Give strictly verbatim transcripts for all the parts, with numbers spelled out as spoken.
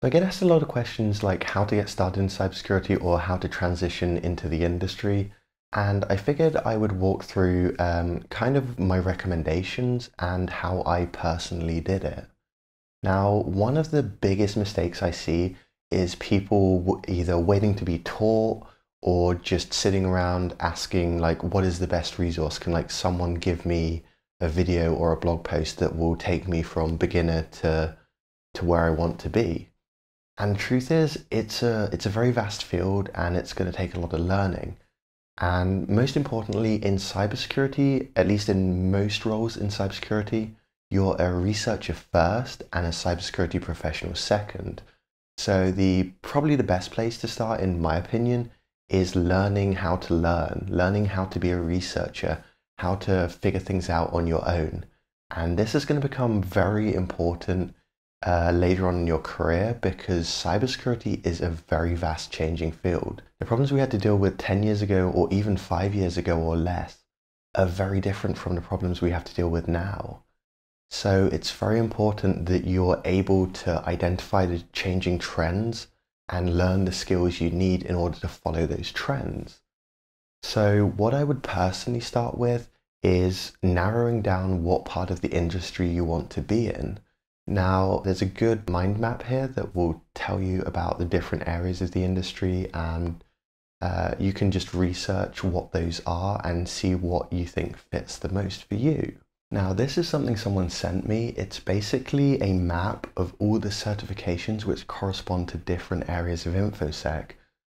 So I get asked a lot of questions like how to get started in cybersecurity or how to transition into the industry, and I figured I would walk through um, kind of my recommendations and how I personally did it. Now, one of the biggest mistakes I see is people either waiting to be taught or just sitting around asking like, what is the best resource? Can like someone give me a video or a blog post that will take me from beginner to, to where I want to be? And truth is, it's a, it's a very vast field and it's going to take a lot of learning. And most importantly, in cybersecurity, at least in most roles in cybersecurity, you're a researcher first and a cybersecurity professional second. So the probably the best place to start, in my opinion, is learning how to learn, learning how to be a researcher, how to figure things out on your own. And this is going to become very important Uh, later on in your career, because cybersecurity is a very vast changing field. The problems we had to deal with ten years ago or even five years ago or less are very different from the problems we have to deal with now. So it's very important that you're able to identify the changing trends and learn the skills you need in order to follow those trends. So what I would personally start with is narrowing down what part of the industry you want to be in. Now, there's a good mind map here that will tell you about the different areas of the industry, and uh, you can just research what those are and see what you think fits the most for you. Now, this is something someone sent me. It's basically a map of all the certifications which correspond to different areas of InfoSec.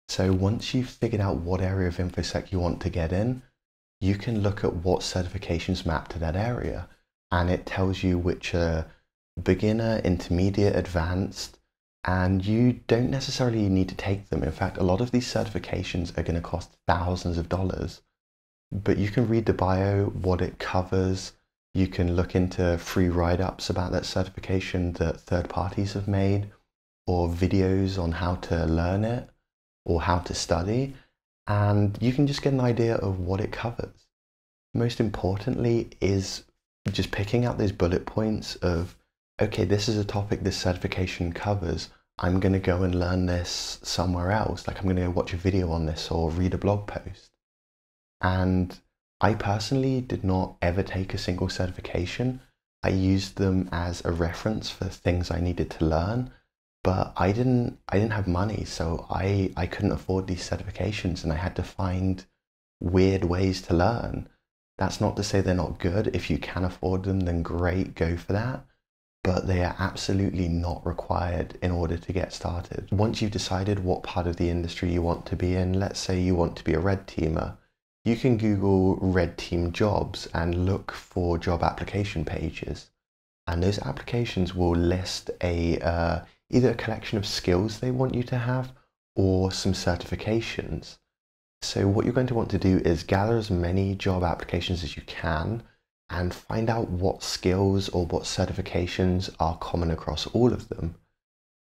So once you've figured out what area of InfoSec you want to get in, you can look at what certifications map to that area, and it tells you which are beginner, intermediate, advanced, and you don't necessarily need to take them. In fact, a lot of these certifications are going to cost thousands of dollars, but you can read the bio, what it covers. You can look into free write-ups about that certification that third parties have made, or videos on how to learn it or how to study, and you can just get an idea of what it covers. Most importantly is just picking out those bullet points of, okay, this is a topic this certification covers. I'm going to go and learn this somewhere else. Like, I'm going to go watch a video on this or read a blog post. And I personally did not ever take a single certification. I used them as a reference for things I needed to learn, but I didn't, I didn't have money. So I, I couldn't afford these certifications, and I had to find weird ways to learn. That's not to say they're not good. If you can afford them, then great, go for that. But they are absolutely not required in order to get started. Once you've decided what part of the industry you want to be in, let's say you want to be a red teamer, you can Google red team jobs and look for job application pages. And those applications will list a uh, either a collection of skills they want you to have or some certifications. So what you're going to want to do is gather as many job applications as you can and find out what skills or what certifications are common across all of them.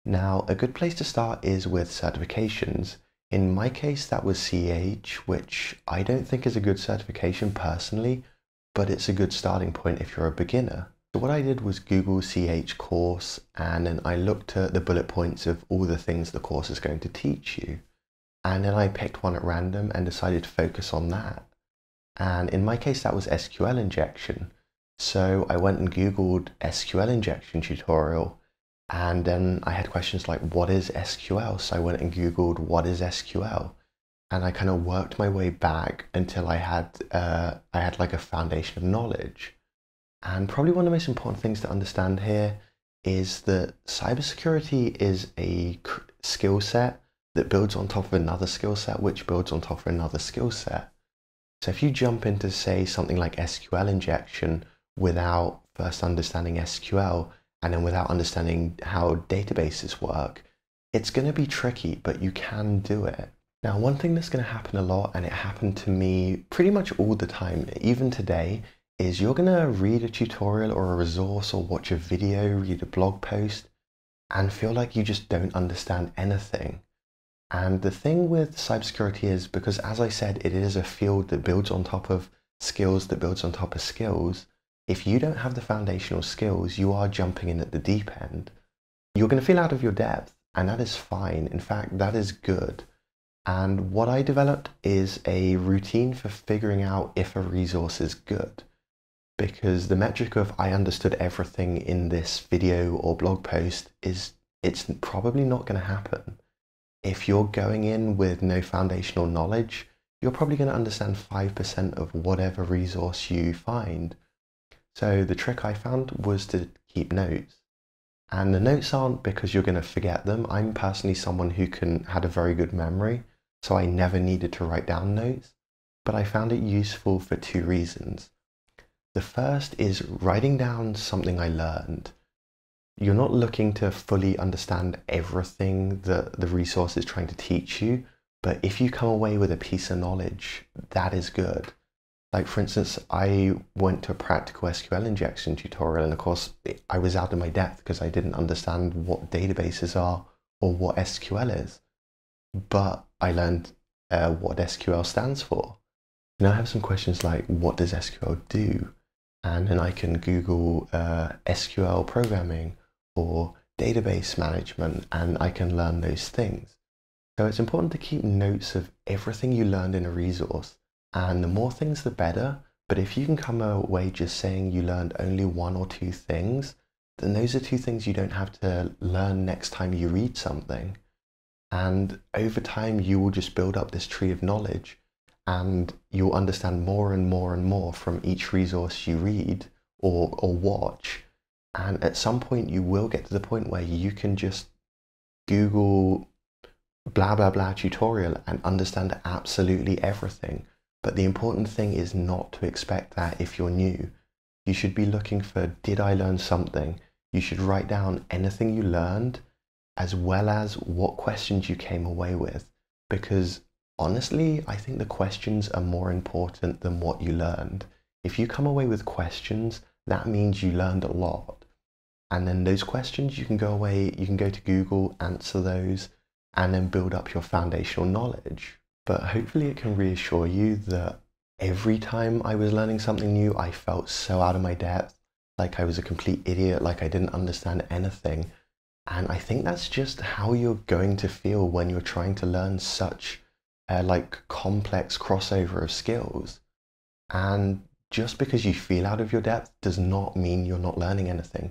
Now, a good place to start is with certifications. In my case, that was C H, which I don't think is a good certification personally, but it's a good starting point if you're a beginner. So what I did was Google C H course, and then I looked at the bullet points of all the things the course is going to teach you. And then I picked one at random and decided to focus on that. And in my case, that was S Q L injection. So I went and Googled S Q L injection tutorial, and then I had questions like, what is S Q L? So I went and Googled, what is S Q L? And I kind of worked my way back until I had, uh, I had like a foundation of knowledge. And probably one of the most important things to understand here is that cybersecurity is a skill set that builds on top of another skill set, which builds on top of another skill set. So if you jump into, say, something like S Q L injection without first understanding S Q L and then without understanding how databases work, it's going to be tricky, but you can do it. Now, one thing that's going to happen a lot, and it happened to me pretty much all the time, even today, is you're going to read a tutorial or a resource or watch a video, read a blog post, and feel like you just don't understand anything. And the thing with cybersecurity is, because as I said, it is a field that builds on top of skills that builds on top of skills, if you don't have the foundational skills, you are jumping in at the deep end. You're going to feel out of your depth, and that is fine. In fact, that is good. And what I developed is a routine for figuring out if a resource is good, because the metric of I understood everything in this video or blog post is it's probably not going to happen. If you're going in with no foundational knowledge, you're probably going to understand five percent of whatever resource you find. So the trick I found was to keep notes. And the notes aren't because you're going to forget them. I'm personally someone who can had a very good memory, so I never needed to write down notes, but I found it useful for two reasons. The first is writing down something I learned. You're not looking to fully understand everything that the resource is trying to teach you, but if you come away with a piece of knowledge, that is good. Like, for instance, I went to a practical S Q L injection tutorial, and of course I was out of my depth because I didn't understand what databases are or what S Q L is. But I learned uh, what S Q L stands for. Now I have some questions like, what does S Q L do? And then I can Google uh, S Q L programming or database management, and I can learn those things. So it's important to keep notes of everything you learned in a resource. And the more things, the better. But if you can come away just saying you learned only one or two things, then those are two things you don't have to learn next time you read something. And over time, you will just build up this tree of knowledge, and you'll understand more and more and more from each resource you read or, or watch. And at some point, you will get to the point where you can just Google blah, blah, blah tutorial and understand absolutely everything. But the important thing is not to expect that if you're new. You should be looking for, did I learn something? You should write down anything you learned, as well as what questions you came away with. Because honestly, I think the questions are more important than what you learned. If you come away with questions, that means you learned a lot. And then those questions, you can go away, you can go to Google, answer those, and then build up your foundational knowledge. But hopefully it can reassure you that every time I was learning something new, I felt so out of my depth, like I was a complete idiot, like I didn't understand anything. And I think that's just how you're going to feel when you're trying to learn such uh, like complex crossover of skills. And just because you feel out of your depth does not mean you're not learning anything.